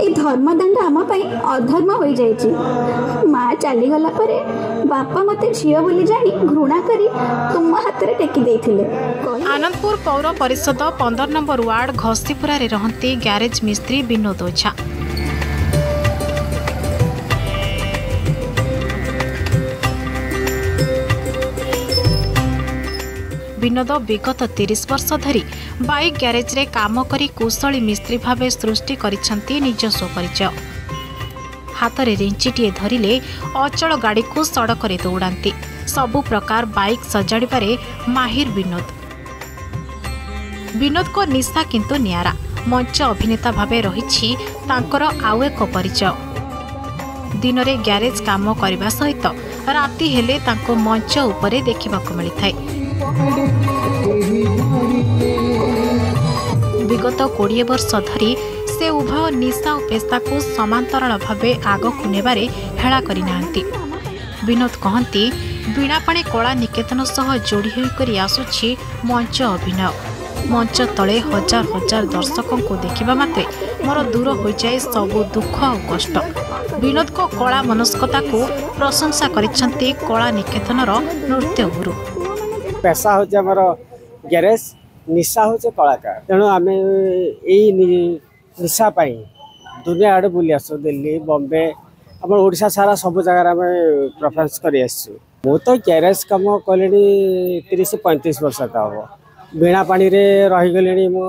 ए धर्मदंड आम अधर्म हो जाए। माँ चलीगला बापा मत झील बोली जानी घृणा कर तुम हाथ में टेकी देते। आनंदपुर पौर परिषद 15 नंबर वार्ड घसीपुरा रहती ग्यारेज मिस्त्री विनोद ओझा। विनोद विगत 30 वर्ष धरी बाइक ग्यारेज रे काम करी कुशली मिस्त्री भावे सृष्टि करिसंती निजस्व परिचय। हाथ में रेंचीटीए धरिले अचल गाड़ी को सड़क रे दौड़ाती। सबु प्रकार बाइक सजाड़े माहिर विनोद। विनोद को निशा किंतु नियारा मंच अभिनेता भावे रही आउ एक परिचय। दिन में ग्यारेज काम करने सहित राति हेले मंच उपरे देखा मिलता। विगत 20 वर्ष धरी से उभय निशा और पेशा को समांतराल भावे आगक नेबारे हेला करि नाहंती। विनोद कहती बीणापाणी कला निकेतन सह जोड़ी होकर आसुछि मंच अभिनय। मंच तले हजार हजार दर्शकों को देखा मात्रे मोर दूर हो जाए सबु दुख और कष्ट। विनोद को कला मनस्कता को प्रशंसा करिसंती कला निकेतनर नृत्य गुरु। पैसा हूँ आमर ग्यारेज निशा हूँ कलाकार तेणु आम यशापी दुनिया आड़े बुले आसु दिल्ली बम्बे आम ओडिशा सारा सब जगह आम परफॉर्मेंस करूँ। तो ग्यारेज कम कले 30-35 वर्ष तक हम बीणा पानी रहीगले मो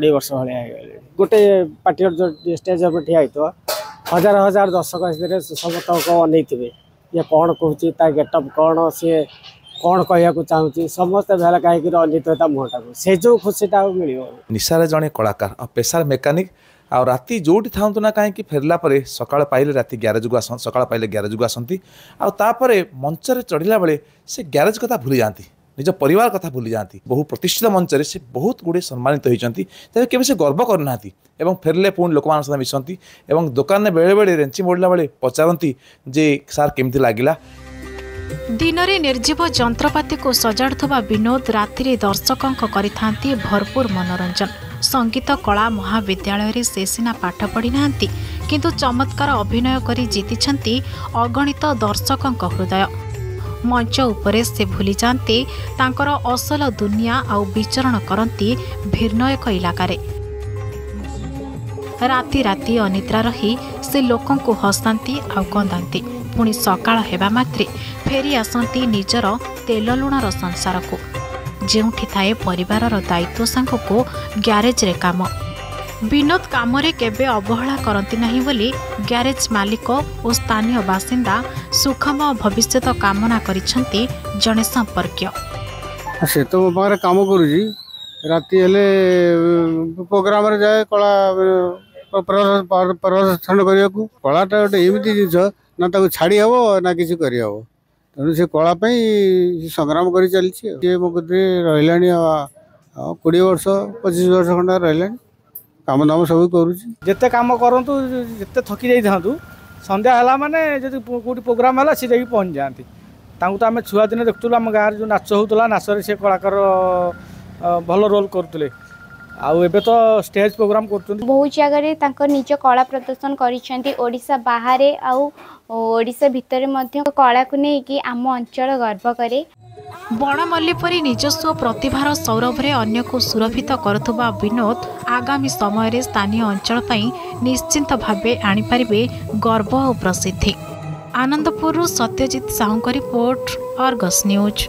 20 वर्ष भाई गोटे पार्टी स्टेज ठिया हो हजार हजार दर्शक समस्त अन ये कौन कहते गेटअप कौन सी कौन कहू चाहूँगी समस्त भेला कहीं अनिता मुहटा को से जो खुशीटा मिल। निशारे जड़े कलाकार और पेशार मेकानिक आ राति जोटी था ना कहीं फेरला सका पाइले राति ग्यारेज को आसान सका पाइले ग्यारेज को आसती आपर मंच चढ़ला बेले से ग्यारेज कथा भूली जाती निज परिवार कथा भूली जाती। बहु प्रतिष्ठित मंच से बहुत गुड़े सम्मानित होती तेज केवे से गर्व करना फेरले पुणी लोक मैं मिशंती और दुकान में बेले बेले रेंची मोड़ला बेले पचारती जे सार केमती लगला। दिन में निर्जीव जंत्रपाति को सजाड़ुवा विनोद राति दर्शकों भरपूर मनोरंजन। संगीत कला महाविद्यालय से सीना पाठ पढ़ी ना किंतु चमत्कार अभिनय करी जीति अगणित दर्शकों हृदय। मंच उपरे से भूली जाते असल दुनिया आउ विचरण करती भिन्न एक इलाकारे। राति राति अनिद्रा रही से लोकों को हसाती आउ कंदाती पुणी सकाळ हेबा मात्रे फेरी आसंती निजर तेल लुणार संसार को जेउठी थाए परिवारर दायित्व सांग को ग्यारेज रे काम। विनोद काम रे केबे अवहेला करंती नाही बोली ग्यारेज मालिक और स्थानीय बासिंदा सुखमय भविष्यत कामना करिसंती जने संपर्क। से तो मो पाखरे काम करूजी राति हेले प्रोग्राम रे जाय कला प्रदर्शन करिया को कलाटा ओटे एमिति जिंस ना ताको छाड़ी हेबो ना किसी करहब तेणु से कलापाई संग्राम कर चलती मो कदे रहा 20-25 वर्ष खंडा रहा काम दाम सब करते कम करूँ जिते थकी जाइंतु संध्या माने जो कौटी प्रोग्राम है सी जा पहुँच जाती। तो आम छुआ दिन देखु आम गाँव जो नाच होता नाचर से कलाकार भल रोल करुले आबे तो स्टेज प्रोग्राम कर बहुत जगह निज कला प्रदर्शन करा बाहर आशा भितर कला को लेकिन आम अंचल गर्व करे। बणमल्लीपरी निजस्व प्रतिभार सौरभ में अन्न को सुरभित करुवा विनोद आगामी समय रे स्थानीय अंचल निश्चिंत भाव आनीपारे गर्व और प्रसिद्धि। Anandpur Satyajit Sahu report Argus news.